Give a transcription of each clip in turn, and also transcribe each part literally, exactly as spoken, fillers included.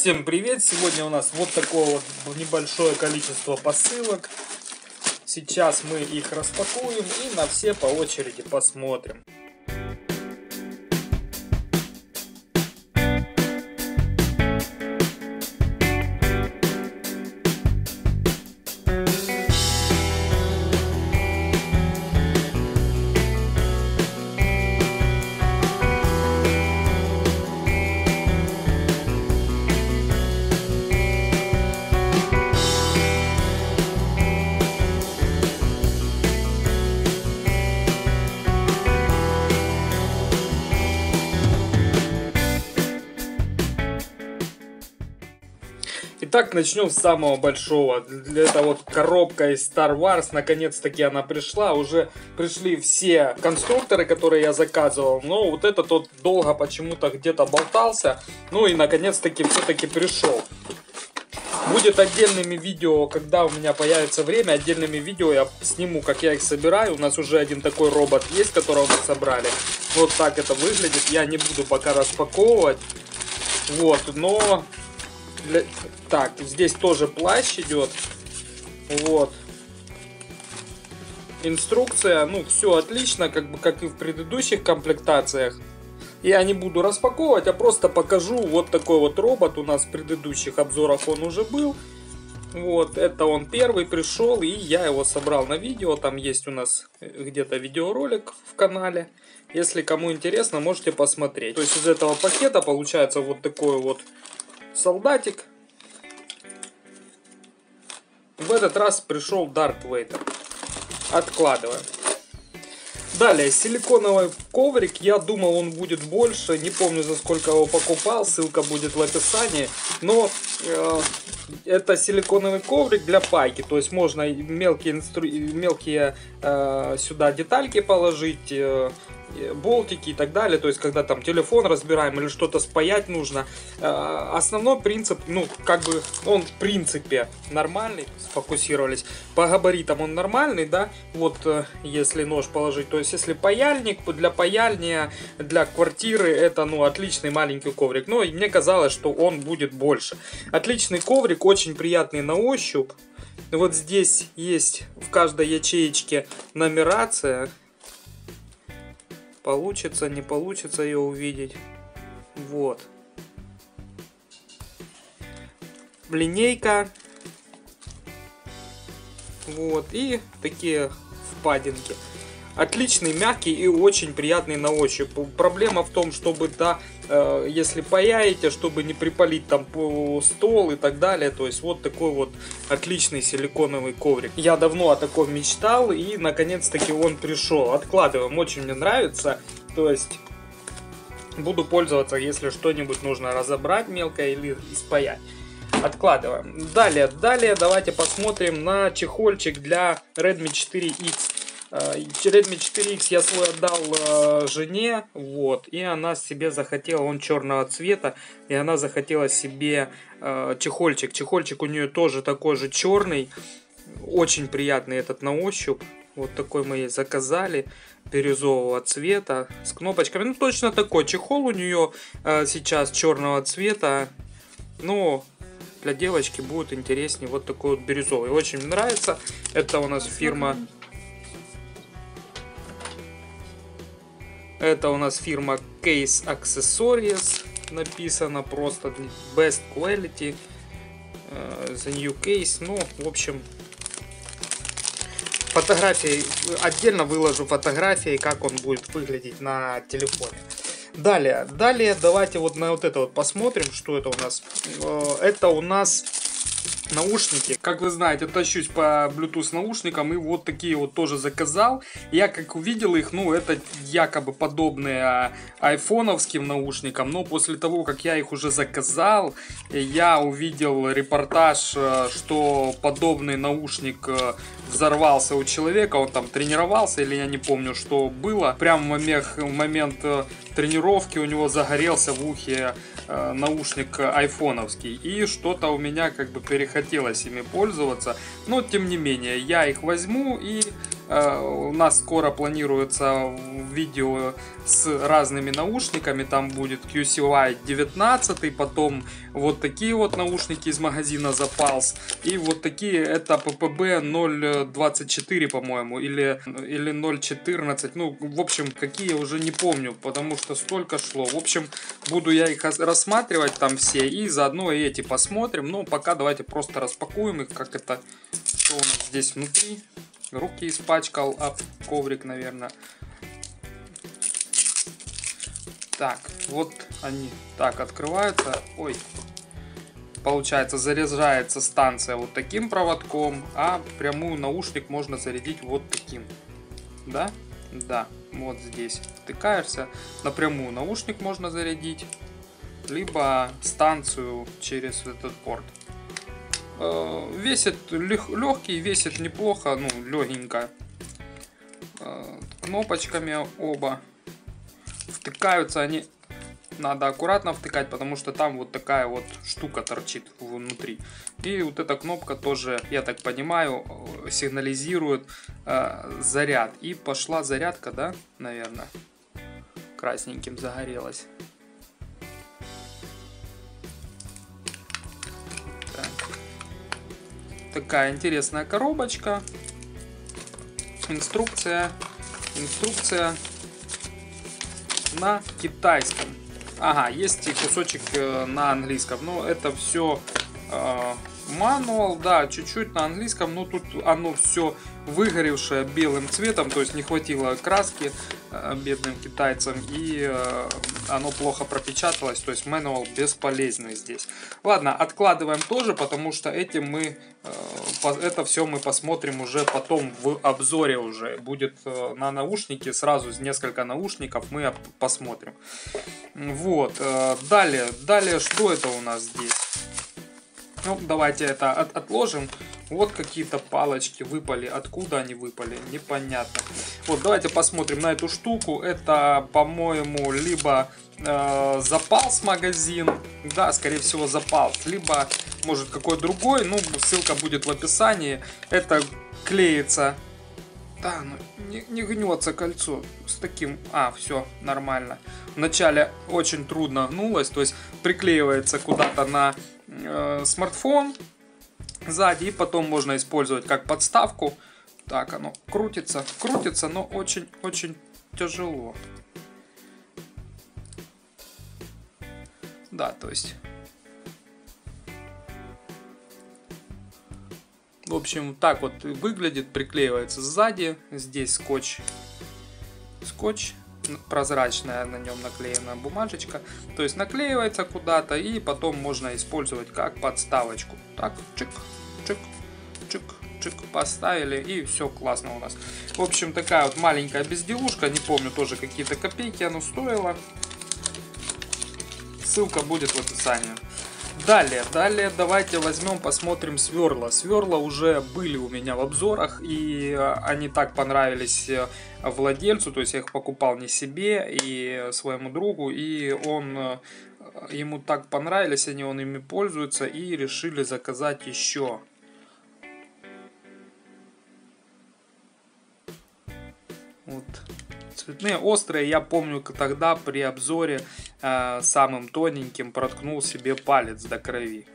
Всем привет! Сегодня у нас вот такое вот небольшое количество посылок. Сейчас мы их распакуем и на все по очереди посмотрим. Итак, начнем с самого большого. Это вот коробка из Star Wars. Наконец-таки она пришла. Уже пришли все конструкторы, которые я заказывал. Но вот этот вот долго почему-то где-то болтался. Ну и наконец-таки все-таки пришел. Будет отдельными видео, когда у меня появится время, отдельными видео я сниму, как я их собираю. У нас уже один такой робот есть, которого мы собрали. Вот так это выглядит. Я не буду пока распаковывать. Вот, но... Для... Так, здесь тоже плащ идет. Вот. Инструкция. Ну, все отлично, как бы как и в предыдущих комплектациях. Я не буду распаковывать, а просто покажу. Вот такой вот робот. У нас в предыдущих обзорах он уже был. Вот, это он первый пришел, и я его собрал на видео. Там есть у нас где-то видеоролик в канале. Если кому интересно, можете посмотреть. То есть из этого пакета получается вот такой вот солдатик. В этот раз пришел Дарт Вейдер. Откладываем. Далее, силиконовый коврик. Я думал, он будет больше. Не помню, за сколько его покупал. Ссылка будет в описании. Но э, это силиконовый коврик для пайки. То есть можно мелкие, инстру... мелкие э, сюда детальки положить, э, болтики и так далее. То есть когда там телефон разбираем или что-то спаять нужно. Э, основной принцип, ну как бы он в принципе нормальный. Сфокусировались. По габаритам он нормальный, да. Вот э, если нож положить, то есть если паяльник, для паяльня, для квартиры, это ну отличный маленький коврик. Но мне казалось, что он будет больше. Отличный коврик, очень приятный на ощупь. Вот здесь есть в каждой ячеечке нумерация. Получится, не получится ее увидеть. Вот. Линейка. Вот. И такие впадинки. Отличный, мягкий и очень приятный на ощупь. Проблема в том, чтобы, да, э, если паяете, чтобы не припалить там стол и так далее. То есть вот такой вот отличный силиконовый коврик. Я давно о таком мечтал, и наконец-таки он пришел. Откладываем, очень мне нравится. То есть буду пользоваться, если что-нибудь нужно разобрать мелко или испаять. Откладываем. Далее, далее давайте посмотрим на чехольчик для Редми четыре икс. Редми четыре икс я свой отдал жене, вот, и она себе захотела, он черного цвета, и она захотела себе э, чехольчик. Чехольчик у нее тоже такой же черный, очень приятный этот на ощупь. Вот такой мы ей заказали, бирюзового цвета, с кнопочками. Ну, точно такой чехол у нее э, сейчас черного цвета, но... Для девочки будет интереснее вот такой вот бирюзовый. Очень нравится. Это у нас фирма... Это у нас фирма Case Accessories. Написано просто Best Quality. The New Case. Ну, в общем... Фотографии... Отдельно выложу фотографии, как он будет выглядеть на телефоне. Далее, далее давайте вот на вот это вот посмотрим, что это у нас. Это у нас наушники. Как вы знаете, тащусь по Bluetooth наушникам и вот такие вот тоже заказал. Я как увидел их, ну это якобы подобные айфоновским наушникам, но после того, как я их уже заказал, я увидел репортаж, что подобный наушник взорвался у человека, он там тренировался или я не помню, что было. Прямо в момент, в момент тренировки у него загорелся в ухе э, наушник айфоновский. И что-то у меня как бы перехотелось ими пользоваться. Но тем не менее я их возьму и У нас скоро планируется видео с разными наушниками. Там будет кью си уай девятнадцать, потом вот такие вот наушники из магазина The Pulse. И вот такие, это пи пи би ноль двадцать четыре, по-моему, или, или ноль четырнадцать. Ну, в общем, какие уже не помню, потому что столько шло. В общем, буду я их рассматривать там все, и заодно и эти посмотрим. Но пока давайте просто распакуем их, как это, что у нас здесь внутри. Руки испачкал, а коврик, наверное. Так, вот они так открываются. Ой, получается, заряжается станция вот таким проводком, а прямую наушник можно зарядить вот таким. Да? Да, вот здесь втыкаешься. Напрямую наушник можно зарядить, либо станцию через этот порт. Весит легкий, весит неплохо, ну, легенько. Кнопочками оба втыкаются они. Надо аккуратно втыкать, потому что там вот такая вот штука торчит внутри. И вот эта кнопка тоже, я так понимаю, сигнализирует э, заряд. И пошла зарядка, да, наверное, красненьким загорелась. Такая интересная коробочка. Инструкция. Инструкция на китайском. Ага, есть и кусочек на английском. Но это все мануал. Э, да, чуть-чуть на английском. Но тут оно все выгоревшее белым цветом. То есть не хватило краски э, бедным китайцам. И э, оно плохо пропечаталось. То есть мануал бесполезный здесь. Ладно, откладываем тоже, потому что этим мы... Это все мы посмотрим уже потом в обзоре, уже будет на наушники, сразу несколько наушников мы посмотрим. Вот, далее, далее что это у нас здесь? Ну, давайте это от отложим. Вот какие-то палочки выпали, откуда они выпали, непонятно. Вот, давайте посмотрим на эту штуку. Это, по-моему, либо э, запалс магазин, да, скорее всего запалс, либо может какой другой, ну, ссылка будет в описании. Это клеится, да, ну, не, не гнется кольцо с таким, а, все нормально. Вначале очень трудно гнулось, то есть приклеивается куда-то на э, смартфон сзади, и потом можно использовать как подставку. Так, оно крутится, крутится, но очень-очень тяжело. Да, то есть... В общем, так вот выглядит, приклеивается сзади. Здесь скотч, скотч, прозрачная на нем наклеенная бумажечка. То есть наклеивается куда-то, и потом можно использовать как подставочку. Так, чик, чик, чик, чик, поставили, и все классно у нас. В общем, такая вот маленькая безделушка. Не помню, тоже какие-то копейки оно стоило. Ссылка будет в описании. Далее, далее давайте возьмем, посмотрим сверла. Сверла уже были у меня в обзорах, и они так понравились владельцу, то есть я их покупал не себе, и своему другу, и он, ему так понравились они, он ими пользуется, и решили заказать еще. Вот. Цветные, острые, я помню, тогда при обзоре э, самым тоненьким проткнул себе палец до крови.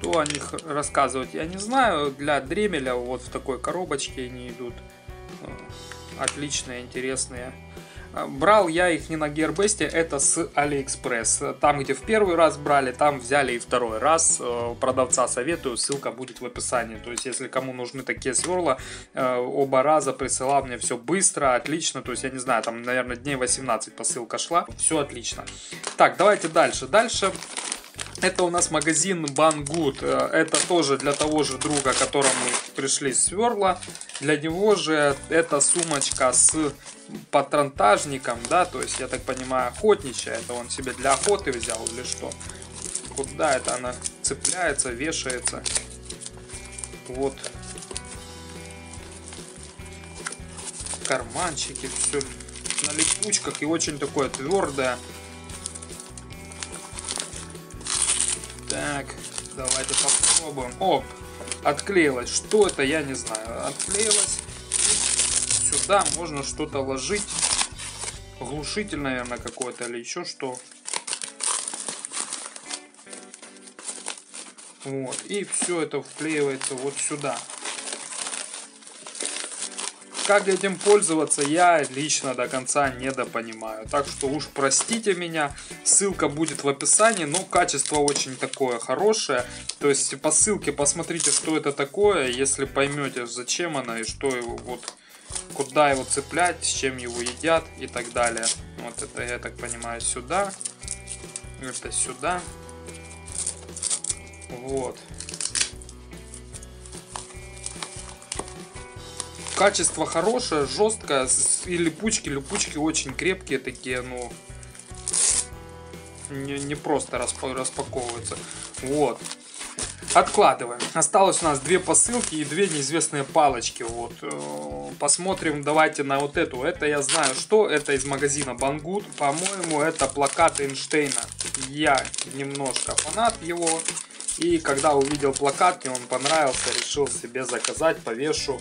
Что о них рассказывать, я не знаю. Для дремеля вот в такой коробочке они идут. Отличные, интересные. Брал я их не на Гербесте, это с Алиэкспресс. Там, где в первый раз брали, там взяли и второй раз. Продавца советую, ссылка будет в описании. То есть, если кому нужны такие сверла, оба раза присылал мне все быстро, отлично. То есть, я не знаю, там, наверное, дней восемнадцать посылка шла. Все отлично. Так, давайте дальше. Дальше. Это у нас магазин Banggood. Это тоже для того же друга, которому пришли сверла. Для него же эта сумочка с патронтажником, да, то есть, я так понимаю, охотничья. Это он себе для охоты взял или что? Куда это она цепляется, вешается? Вот. Карманчики, все держится на липучках и очень такое твердое. Так, давайте попробуем. О, отклеилось. Что это, я не знаю. Отклеилось. И сюда можно что-то ложить. Глушитель, наверное, какой-то или еще что. Вот. И все это вклеивается вот сюда. Как этим пользоваться, я лично до конца недопонимаю. Так что уж простите меня. Ссылка будет в описании, но качество очень такое хорошее. То есть по ссылке посмотрите, что это такое. Если поймете, зачем оно и что его, вот, куда его цеплять, с чем его едят и так далее. Вот это, я так понимаю, сюда. Это сюда. Вот. Качество хорошее, жесткое, и липучки, липучки очень крепкие такие, ну, не, не просто распаковываются. Вот. Откладываем. Осталось у нас две посылки и две неизвестные палочки. Вот. Посмотрим, давайте на вот эту. Это я знаю, что это из магазина Banggood. По-моему, это плакат Эйнштейна. Я немножко фанат его. И когда увидел плакат, мне он понравился, решил себе заказать, повешу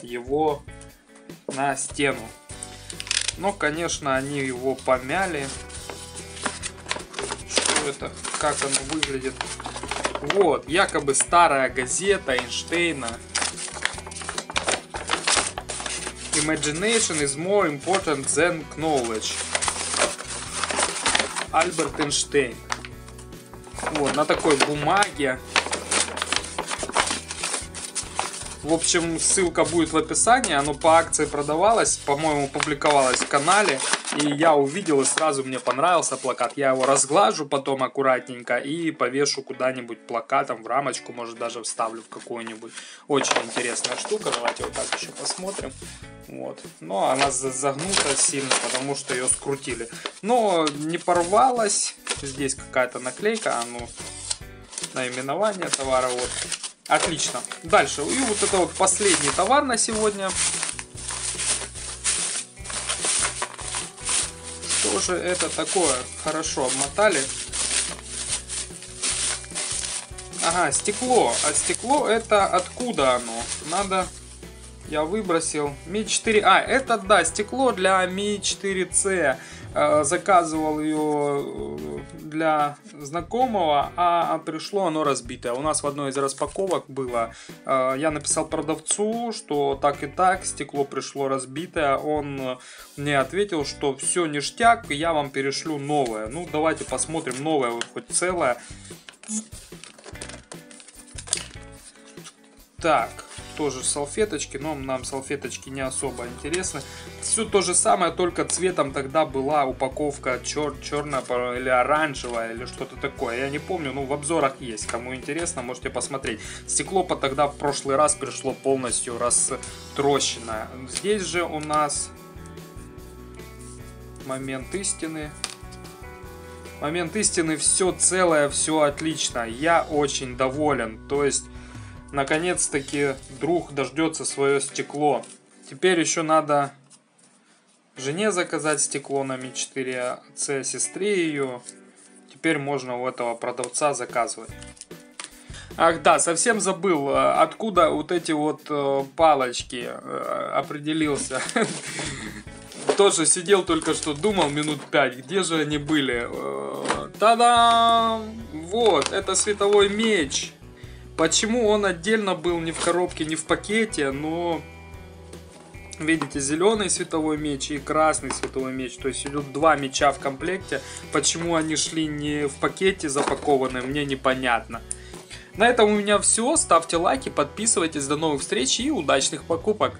его на стену. Но, конечно, они его помяли. Что это? Как оно выглядит? Вот, якобы старая газета Эйнштейна. Imagination is more important than knowledge. Альберт Эйнштейн. Вот, на такой бумаге. В общем, ссылка будет в описании. Оно по акции продавалось, по-моему, публиковалось в канале. И я увидел, и сразу мне понравился плакат. Я его разглажу потом аккуратненько и повешу куда-нибудь плакатом в рамочку. Может, даже вставлю в какую-нибудь. Очень интересная штука. Давайте вот так еще посмотрим. Вот. Но она загнута сильно, потому что ее скрутили. Но не порвалась. Здесь какая-то наклейка. А ну, наименование товара. Вот. Отлично. Дальше. И вот это вот последний товар на сегодня. Что же это такое? Хорошо обмотали. Ага, стекло. А стекло это откуда оно? Надо... Я выбросил. Ми четыре... А, это, да, стекло для Ми четыре си. Заказывал ее для знакомого, а пришло оно разбитое. У нас в одной из распаковок было. Я написал продавцу, что так и так, стекло пришло разбитое. Он мне ответил, что все ништяк, я вам перешлю новое. Ну, давайте посмотрим новое, вот хоть целое. Так, тоже салфеточки, но нам салфеточки не особо интересны. Все то же самое, только цветом тогда была упаковка чер черная или оранжевая, или что-то такое. Я не помню, ну в обзорах есть, кому интересно, можете посмотреть. Стекло по тогда в прошлый раз пришло полностью растрощенное. Здесь же у нас момент истины. Момент истины, все целое, все отлично. Я очень доволен, то есть... Наконец-таки друг дождется свое стекло. Теперь еще надо жене заказать стекло на Ми четыре си, сестре ее. Теперь можно у этого продавца заказывать. Ах да, совсем забыл, откуда вот эти вот палочки, определился. Тоже сидел только что, думал минут пять, где же они были. Та-дам! Вот, это световой меч. Почему он отдельно был не в коробке, не в пакете, но видите, зеленый световой меч и красный световой меч, то есть идут два меча в комплекте. Почему они шли не в пакете запакованы, мне непонятно. На этом у меня все. Ставьте лайки, подписывайтесь, до новых встреч и удачных покупок!